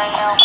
right now.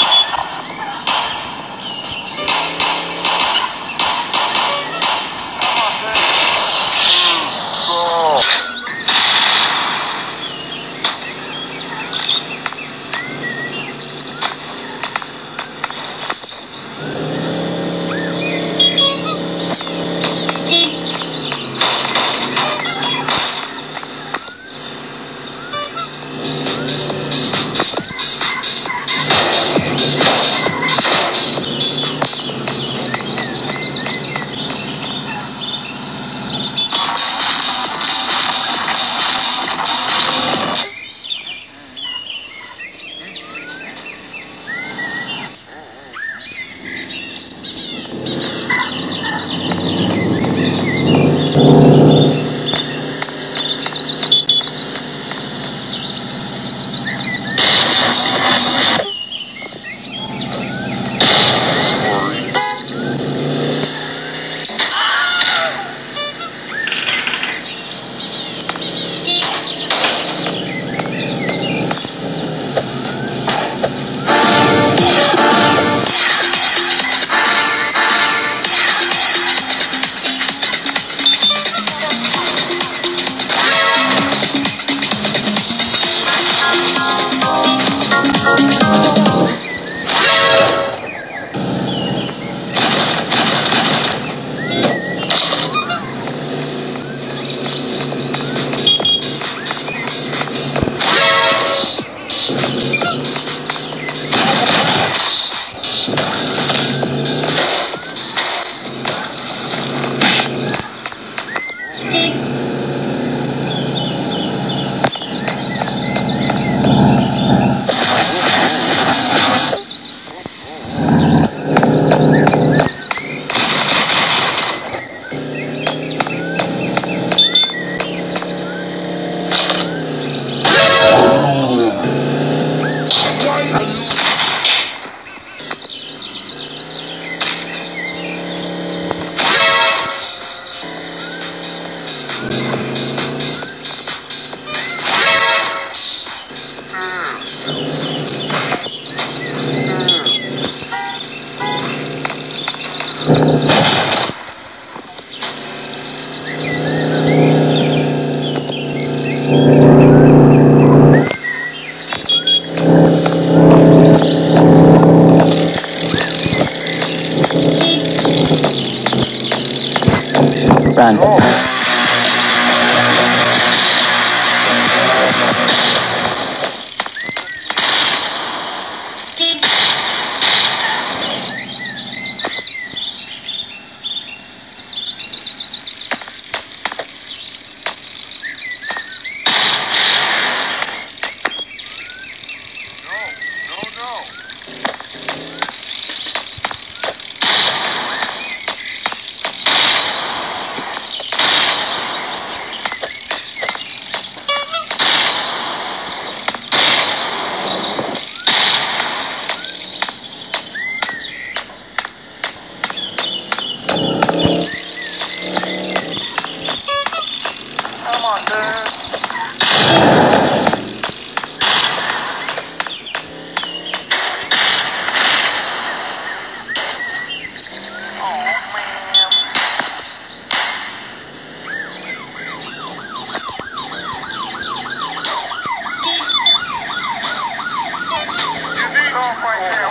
Right there.